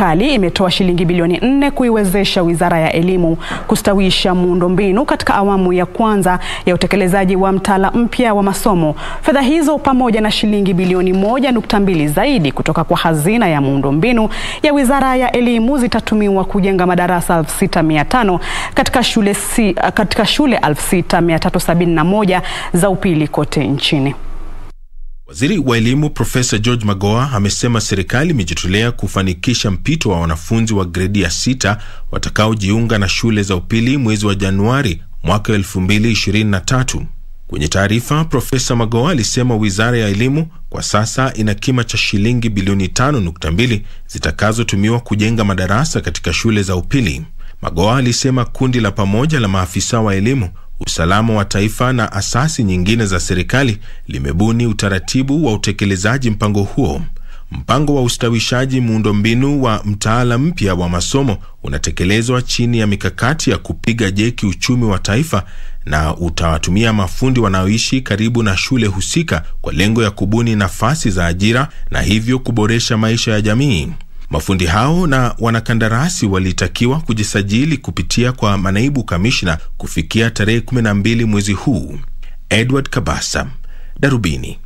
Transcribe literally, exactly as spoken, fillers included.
Serikali imetoa shilingi bilioni nne kuiwezesha Wizara ya Elimu kustawisha muundombinu katika awamu ya kwanza ya utekelezaji wa mtaala mpya wa masomo. Fedha hizo pamoja na shilingi bilioni moja nukta mbili zaidi kutoka kwa hazina ya muundombinu ya Wizara ya Elimu zitatumiwa kujenga madarasa elfu sita mia tano katika shule si, katika shule elfu sita mia tatu sabini na moja za upili kote nchini. Waziri wa Elimu Professor George Magoha amesema serikali imejitolea kufanikisha mpito wa wanafunzi wa gredi ya sita watakaojiunga na shule za upili mwezi wa Januari mwaka elfu mbili ishirini na tatu. Kwenye taarifa, Professor Magoha alisema Wizara ya Elimu kwa sasa ina kima cha shilingi bilioni tano nukta mbili zitakazotumiwa kujenga madarasa katika shule za upili. Magoha alisema kundi la pamoja la maafisa wa elimu, usalama wa taifa na asasi nyingine za serikali limebuni utaratibu wa utekelezaji mpango huo. Mpango wa ustawishaji muundombinu wa mtaala mpya wa masomo unatekelezwa chini ya mikakati ya kupiga jeki uchumi wa taifa na utawatumia mafundi wanaoishi karibu na shule husika kwa lengo ya kubuni nafasi za ajira na hivyo kuboresha maisha ya jamii. Mafundi hao na wanakandarasi walitakiwa kujisajili kupitia kwa manaibu kamishna kufikia tarehe kumi na mbili mwezi huu. Edward Kabasa, Darubini.